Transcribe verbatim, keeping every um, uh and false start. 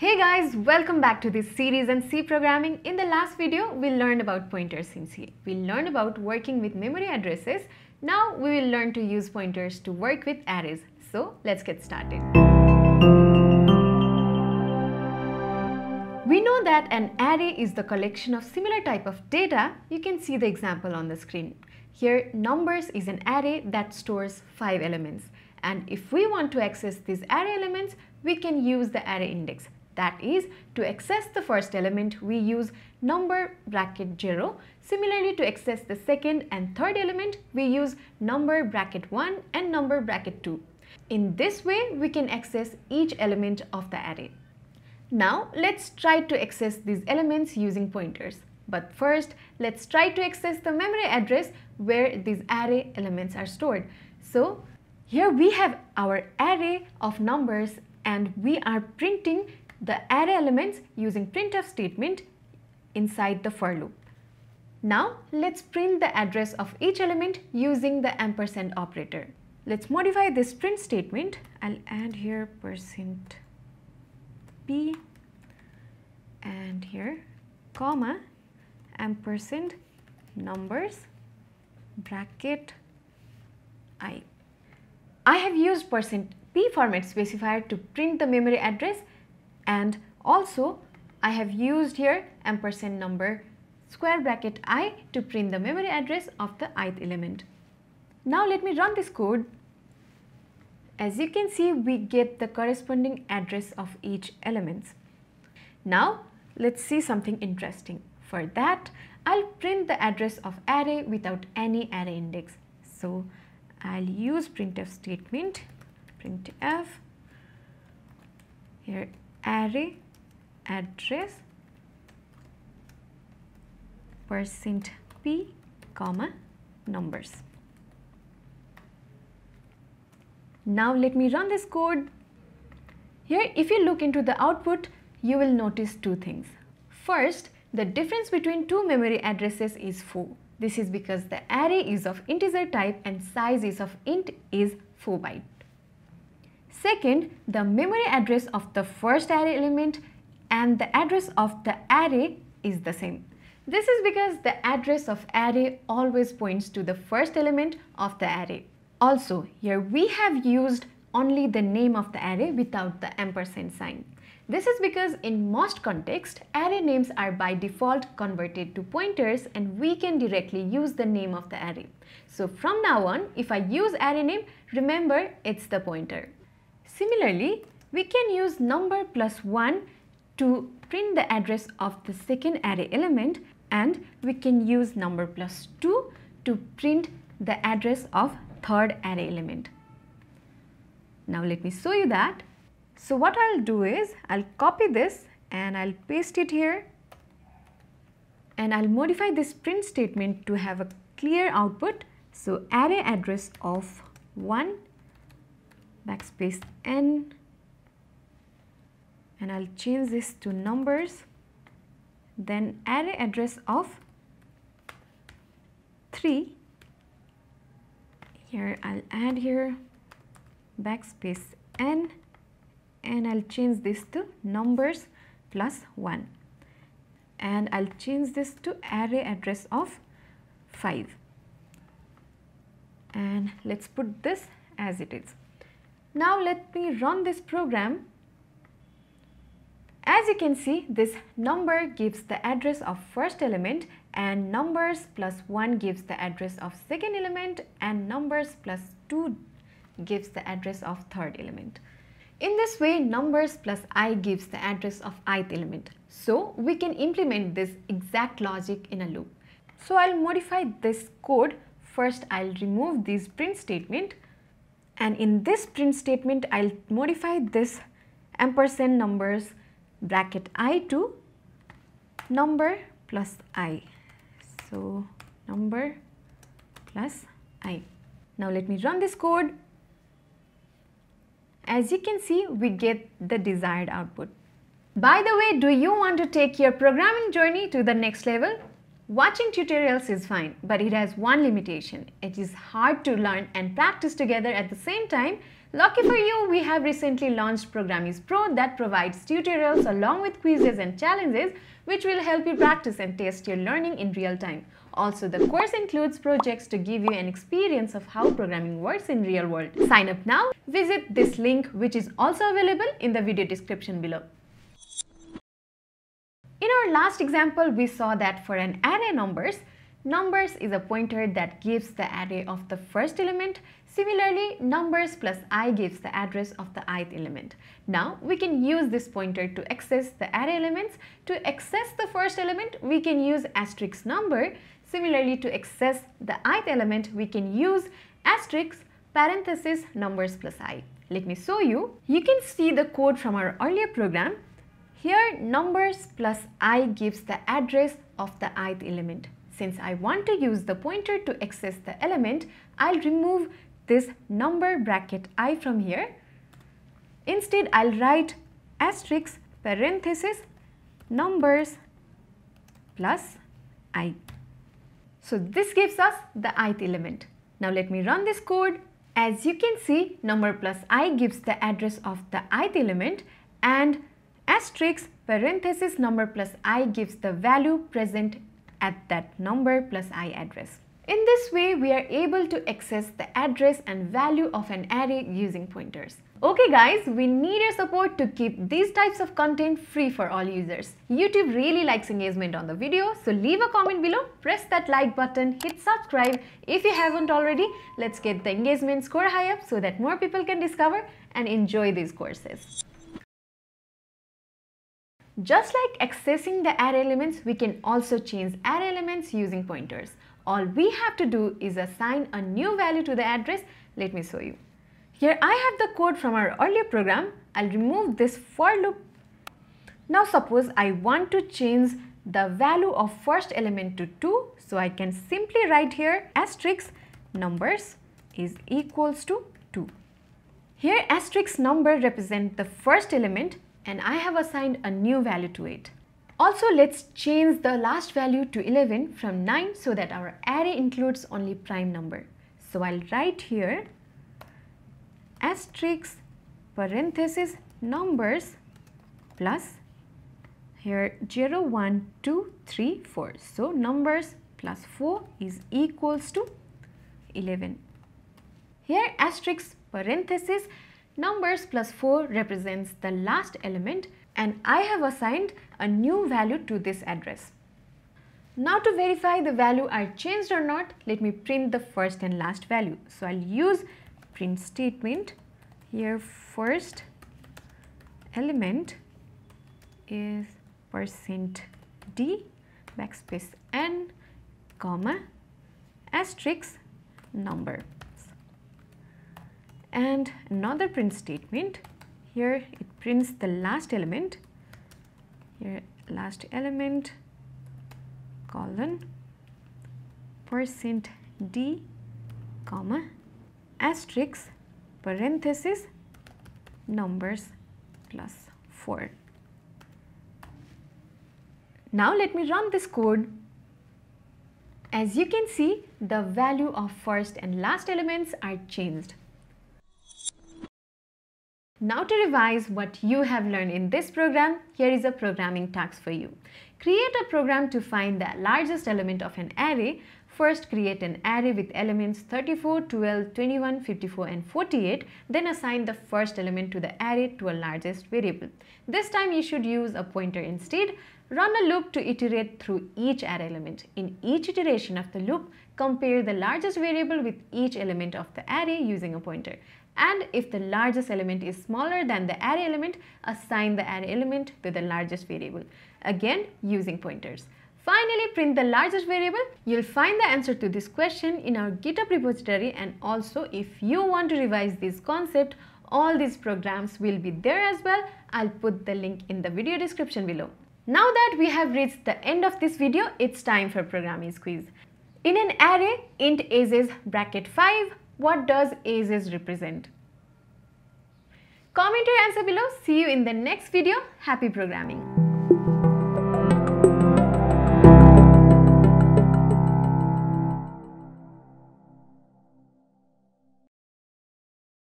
Hey guys, welcome back to this series on C programming. In the last video, we learned about pointers in C. We learned about working with memory addresses. Now we will learn to use pointers to work with arrays. So let's get started. We know that an array is the collection of similar type of data. You can see the example on the screen. Here, numbers is an array that stores five elements. And if we want to access these array elements, we can use the array index. That is, to access the first element, we use number bracket zero. Similarly, to access the second and third element, we use number bracket one and number bracket two. In this way, we can access each element of the array. Now, let's try to access these elements using pointers. But first, let's try to access the memory address where these array elements are stored. So, here we have our array of numbers and we are printing the array elements using printf statement inside the for loop. Now let's print the address of each element using the ampersand operator. Let's modify this print statement. I'll add here percent p and here comma ampersand numbers bracket I. I have used percent P format specifier to print the memory address, and also I have used here ampersand number square bracket I to print the memory address of the ith element. Now let me run this code. As you can see, we get the corresponding address of each element. Now let's see something interesting. For that, I'll print the address of array without any array index. So I'll use printf statement. Printf here array address percent p comma numbers. Now let me run this code. Here, if you look into the output, you will notice two things. First, the difference between two memory addresses is four. This is because the array is of integer type and size is of int is four byte. Second, the memory address of the first array element and the address of the array is the same. This is because the address of array always points to the first element of the array. Also, here we have used only the name of the array without the ampersand sign. This is because in most contexts, array names are by default converted to pointers and we can directly use the name of the array. So from now on, if I use array name, remember it's the pointer. Similarly, we can use number plus one to print the address of the second array element, and we can use number plus two to print the address of third array element. Now let me show you that. So what I'll do is, I'll copy this and I'll paste it here, and I'll modify this print statement to have a clear output. So array address of one backspace n, and I'll change this to numbers, then array address of three, here I'll add here backspace n, and I'll change this to numbers plus one, and I'll change this to array address of five, and let's put this as it is. Now let me run this program. As you can see, this number gives the address of first element, and numbers plus one gives the address of second element, and numbers plus two gives the address of third element. In this way, numbers plus I gives the address of ith element. So we can implement this exact logic in a loop. So I'll modify this code. First, I'll remove this print statement, and in this print statement, I'll modify this ampersand numbers bracket I to number plus I. So number plus I. Now let me run this code. As you can see, we get the desired output. By the way, do you want to take your programming journey to the next level? Watching tutorials is fine, but it has one limitation. It is hard to learn and practice together at the same time. Lucky for you, we have recently launched Programiz Pro that provides tutorials along with quizzes and challenges which will help you practice and test your learning in real time. Also, the course includes projects to give you an experience of how programming works in real world. Sign up now. Visit this link, which is also available in the video description below. In our last example, we saw that for an array numbers, numbers is a pointer that gives the array of the first element. Similarly, numbers plus I gives the address of the ith element. Now, we can use this pointer to access the array elements. To access the first element, we can use asterisk number. Similarly, to access the ith element, we can use asterisk parenthesis numbers plus I. Let me show you. You can see the code from our earlier program. Here, numbers plus I gives the address of the ith element. Since I want to use the pointer to access the element, I'll remove this number bracket I from here. Instead, I'll write asterisk parenthesis numbers plus I. So this gives us the ith element. Now let me run this code. As you can see, number plus I gives the address of the ith element, and asterisk parenthesis number plus I gives the value present at that number plus I address. In this way, we are able to access the address and value of an array using pointers. Okay guys, we need your support to keep these types of content free for all users. YouTube really likes engagement on the video, so leave a comment below, press that like button, hit subscribe if you haven't already. Let's get the engagement score high up so that more people can discover and enjoy these courses. Just like accessing the array elements, we can also change array elements using pointers. All we have to do is assign a new value to the address. Let me show you. Here I have the code from our earlier program. I'll remove this for loop. Now suppose I want to change the value of first element to two. So I can simply write here asterisk numbers is equals to two. Here asterisk number represents the first element, and I have assigned a new value to it. Also, let's change the last value to eleven from nine so that our array includes only prime number. So I'll write here asterisk parenthesis numbers plus here zero, one, two, three, four. So numbers plus four is equals to eleven. Here asterisk parenthesis numbers plus four represents the last element, and I have assigned a new value to this address. Now to verify the value are changed or not, let me print the first and last value. So I'll use print statement. Here first element is percent d backspace n comma asterisk number. And another print statement, here it prints the last element, here last element colon percent d comma asterisk parenthesis numbers plus four. Now let me run this code. As you can see, the value of first and last elements are changed. Now to revise what you have learned in this program, here is a programming task for you. Create a program to find the largest element of an array. First, create an array with elements thirty-four, twelve, twenty-one, fifty-four and forty-eight. Then assign the first element to the array to a largest variable. This time you should use a pointer instead. Run a loop to iterate through each array element. In each iteration of the loop, compare the largest variable with each element of the array using a pointer. And if the largest element is smaller than the array element, assign the array element to the largest variable, again using pointers. Finally, print the largest variable. You'll find the answer to this question in our GitHub repository, and also if you want to revise this concept, all these programs will be there as well. I'll put the link in the video description below. Now that we have reached the end of this video, it's time for Programiz quiz. In an array, int age is bracket five. What does ages represent? Comment your answer below. See you in the next video. Happy programming!